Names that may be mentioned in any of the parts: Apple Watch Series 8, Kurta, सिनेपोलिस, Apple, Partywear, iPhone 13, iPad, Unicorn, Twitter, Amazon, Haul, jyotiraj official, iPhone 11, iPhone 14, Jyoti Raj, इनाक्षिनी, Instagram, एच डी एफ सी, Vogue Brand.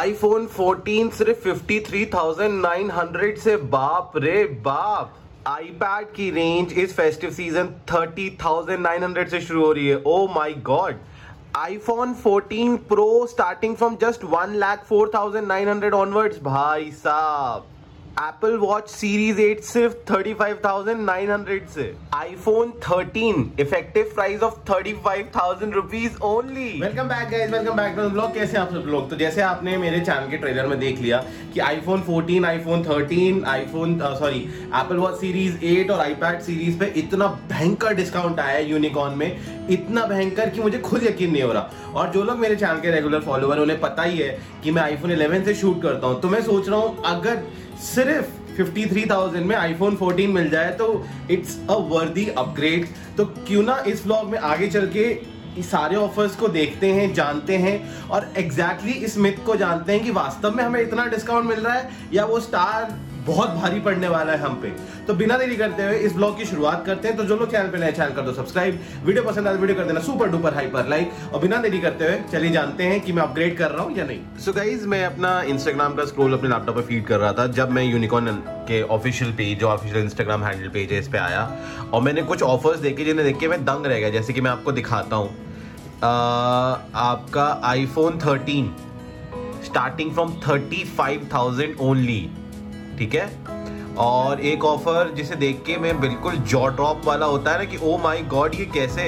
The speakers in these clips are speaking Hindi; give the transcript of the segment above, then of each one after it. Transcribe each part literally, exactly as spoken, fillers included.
आईफोन फोर्टीन सिर्फ fifty three thousand nine hundred से, बाप रे बाप। आईपैड की रेंज इस festive season thirty thousand nine hundred से शुरू हो रही है। Oh my god. iPhone fourteen Pro starting from just one lakh four thousand nine hundred onwards, भाई साहब। Apple Watch Series एट सिर्फ thirty-five thousand nine hundred से। iPhone thirteen effective price of thirty-five thousand rupees only। Welcome back guys, welcome back to the vlog। कैसे आप सब लोग? तो जैसे आपने मेरे चैनल के ट्रेलर में देख लिया कि iPhone fourteen, iPhone thirteen, iPhone sorry Apple Watch Series eight और iPad Series पे इतना भयंकर डिस्काउंट आया है यूनिकॉर्न में, इतना भयंकर कि मुझे खुद यकीन नहीं हो रहा। और जो लोग मेरे चैनल के रेगुलर फॉलोवर उन्हें पता ही है कि मैं आईफोन इलेवन से शूट करता हूं, तो मैं सोच रहा हूं अगर सिर्फ फिफ्टी थ्री थाउजेंड में आईफोन फोर्टीन मिल जाए तो इट्स अ वर्दी अपग्रेड। तो क्यों ना इस व्लॉग में आगे चल के सारे ऑफर्स को देखते हैं, जानते हैं और एग्जैक्टली exactly इस मिथ को जानते हैं कि वास्तव में हमें इतना डिस्काउंट मिल रहा है या वो स्टार बहुत भारी पड़ने वाला है हम पे। तो बिना देरी करते हुए इस ब्लॉग की शुरुआत करते हैं। तो जो लोग चैनल पे नए, चैनल कर दो सब्सक्राइब, वीडियो पसंद आए वीडियो कर देना सुपर डुपर हाइपर लाइक। और बिना देरी करते हुए चलिए जानते हैं कि मैं अपग्रेड कर रहा हूँ या नहीं। सो so गाइज, मैं अपना इंस्टाग्राम का स्क्रोल अपने लैपटॉप पर फीड कर रहा था जब मैं यूनिकॉर्न के ऑफिशियल पेज, जो ऑफिशियल इंस्टाग्राम हैंडल पेज है, इस पर आया और मैंने कुछ ऑफर्स देखे जिन्हें देख के मैं दंग रह गया। जैसे कि मैं आपको दिखाता हूँ, आपका iPhone thirteen starting from thirty five thousand only, ठीक है। और एक ऑफर जिसे देख के मैं बिल्कुल जॉ ड्रॉप वाला होता है ना कि ओ माय गॉड ये कैसे,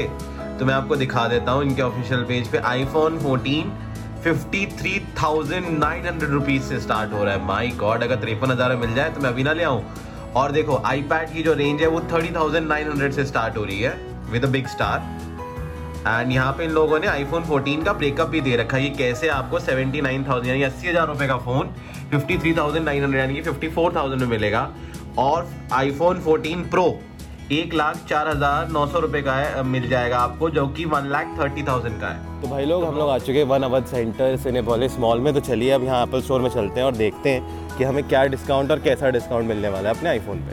तो मैं आपको दिखा देता हूँ। इनके ऑफिशियल पेज पे iPhone fourteen fifty three thousand nine hundred rupees से स्टार्ट हो रहा है। माय गॉड, अगर तिरपन हज़ार मिल जाए तो मैं अभी ना ले आऊँ। और देखो आईपैड की जो रेंज है वो थर्टी थाउजेंड नाइन हंड्रेड से स्टार्ट हो रही है with a big star. And यहाँ पे इन लोगों ने आईफोन फोर्टीन का ब्रेकअप भी दे रखा है कि कैसे आपको सेवेंटी नाइन थाउजेंड यानी अस्सी हज़ार रुपये का phone fifty three thousand nine hundred यानी कि फिफ्टी फोर थाउजेंड में मिलेगा। और आईफोन फोर्टीन प्रो एक लाख चार हज़ार नौ सौ रुपये का है, मिल जाएगा आपको, जो कि वन लाख थर्टी थाउजेंड का है। तो भाई लोग, हम लोग आ चुके हैं one Awadh centre सिनेपोलिस mall में। तो चलिए अब यहाँ एप्पल स्टोर में चलते हैं और देखते हैं कि हमें क्या डिस्काउंट और कैसा डिस्काउंट मिलने वाला है अपने आईफोन पर।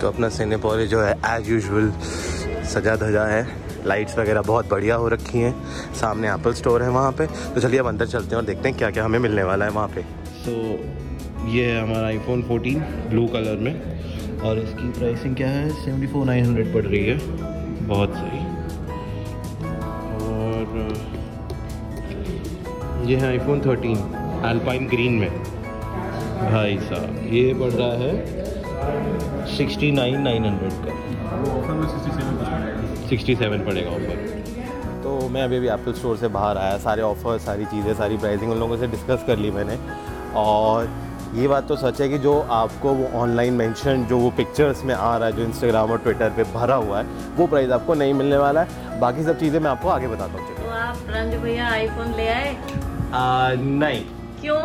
तो अपना सिनेपोलिस जो है एज यूजल सजा धजा है, लाइट्स वगैरह बहुत बढ़िया हो रखी हैं, सामने एप्पल स्टोर है वहाँ पे। तो चलिए अब अंदर चलते हैं और देखते हैं क्या क्या हमें मिलने वाला है वहाँ पे। तो so, ये है हमारा आईफोन फोर्टीन ब्लू कलर में और इसकी प्राइसिंग क्या है, सेवेंटी फोर नाइन हंड्रेड पड़ रही है, बहुत सही। और ये है आईफोन थर्टीन अल्पाइन ग्रीन में, भाई साहब ये पड़ रहा है सिक्सटी नाइन नाइन हंड्रेड का, सिक्सटी सेवन पड़ेगा ऑफर। तो मैं अभी अभी एप्पल स्टोर से बाहर आया, सारे ऑफ़र, सारी चीज़ें, सारी प्राइसिंग उन लोगों से डिस्कस कर ली मैंने। और ये बात तो सच है कि जो आपको वो ऑनलाइन मेंशन, जो वो पिक्चर्स में आ रहा है, जो इंस्टाग्राम और ट्विटर पे भरा हुआ है, वो प्राइस आपको नहीं मिलने वाला है। बाकी सब चीज़ें मैं आपको आगे बताता हूँ। तो आप रंज भैया आईफोन ले आए? नहीं। क्यों?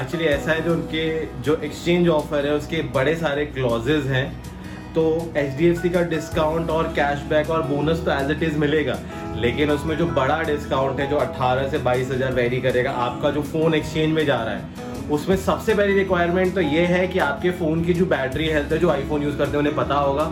एक्चुअली ऐसा है, जो उनके जो एक्सचेंज ऑफ़र है उसके बड़े सारे क्लॉजेज हैं, तो एच डी एफ सी का डिस्काउंट और कैशबैक और बोनस तो एज इट इज़ मिलेगा, लेकिन उसमें जो बड़ा डिस्काउंट है जो अट्ठारह से बाईस हज़ार वेरी करेगा आपका जो फ़ोन एक्सचेंज में जा रहा है, उसमें सबसे पहली रिक्वायरमेंट तो ये है कि आपके फ़ोन की जो बैटरी हेल्थ है, जो आईफोन यूज़ करते हैं उन्हें पता होगा,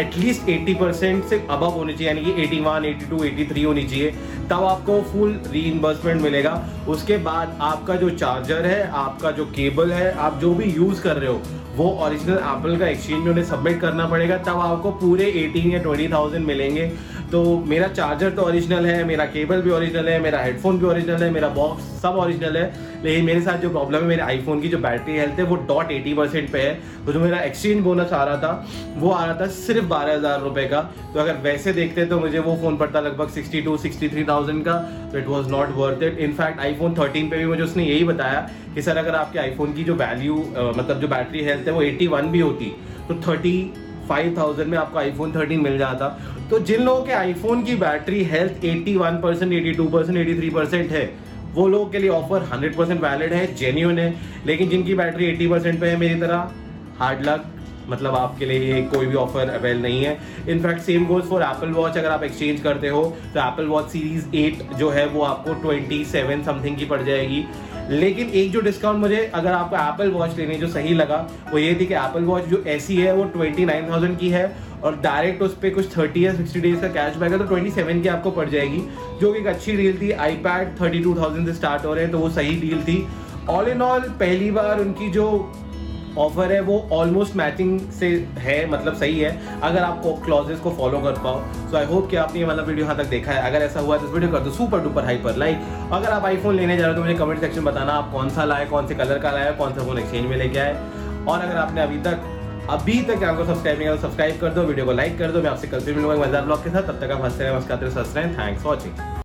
एटलीस्ट अस्सी परसेंट से अबव होनी चाहिए, यानी कि eighty one, eighty two, eighty three होनी चाहिए, तब आपको फुल रीइंबर्समेंट मिलेगा। उसके बाद आपका जो चार्जर है, आपका जो केबल है, आप जो भी यूज़ कर रहे हो वो ओरिजिनल एप्पल का एक्सचेंज में उन्हें सबमिट करना पड़ेगा, तब आपको पूरे एटीन या ट्वेंटी थाउजेंड मिलेंगे। तो मेरा चार्जर तो ओरिजिनल है, मेरा केबल भी ओरिजिनल है, मेरा हेडफोन भी ओरिजिनल है, मेरा बॉक्स सब ओरिजिनल है, लेकिन मेरे साथ जो प्रॉब्लम है, मेरे आईफोन की जो बैटरी हेल्थ है वो डॉट एटी परसेंट पे है। तो जो मेरा एक्सचेंज बोनस आ रहा था वो आ रहा था सिर्फ बारह हज़ार रुपये का, तो अगर वैसे देखते तो मुझे वो फ़ोन पड़ता लगभग sixty two sixty three thousand का। तो it was not worth it. In fact iPhone thirteen पे भी मुझे उसने यही बताया कि सर अगर आपके आईफोन की जो वैल्यू मतलब जो बैटरी हेल्थ है वो एटी वन भी होती तो थर्टी फाइव थाउजेंड में आपको आईफोन थर्टीन मिल जाता। तो जिन लोगों के आईफोन की battery health eighty one percent, eighty two percent, eighty three percent है वो लोगों के लिए ऑफर हंड्रेड परसेंट वैलिड है, जेन्युइन है। लेकिन जिनकी बैटरी एटी परसेंट पे है मेरी तरह, हार्ड लक, मतलब आपके लिए ये कोई भी ऑफर अवेल नहीं है। In fact same goes for Apple watch. अगर आप एक्सचेंज करते हो तो एप्पल वॉच सीरीज एट जो है वो आपको ट्वेंटी सेवन समथिंग की पड़ जाएगी। लेकिन एक जो डिस्काउंट मुझे अगर आपको एप्पल वॉच लेने जो सही लगा वो ये थी कि एप्पल वॉच जो ऐसी है वो ट्वेंटी नाइन थाउजेंड की है और डायरेक्ट उस पर कुछ थर्टी या सिक्सटी डेज का कैशबैक है तो ट्वेंटी सेवन की आपको पड़ जाएगी, जो कि एक अच्छी डील थी। आईपैड थर्टी टू थाउजेंड से स्टार्ट हो रहे हैं तो वो सही डील थी। ऑल इन ऑल पहली बार उनकी जो ऑफर है वो ऑलमोस्ट मैचिंग से है, मतलब सही है अगर आप क्लॉजेस को फॉलो कर पाओ। सो आई होप कि आपने ये वाला वीडियो यहाँ तक देखा है। अगर ऐसा हुआ तो इस वीडियो कर दो सुपर डुपर हाइपर लाइक। अगर आप आईफोन लेने जा रहे हो तो मुझे कमेंट सेक्शन बताना आप कौन सा लाए, कौन से कलर का लाए, कौन सा फोन एक्सचेंज में लेके आए। और अगर आपने अभी तक अभी तक आपको सब्सक्राइब नहीं किया तो सब्सक्राइब कर दो, वीडियो को लाइक कर दो। मैं आपसे कल फिर मिलूंगा मजेदार ब्लॉग के साथ। तब तक आप हंसते रहे, मस्कते रहे, स्वस्थ रहें। Thanks for watching.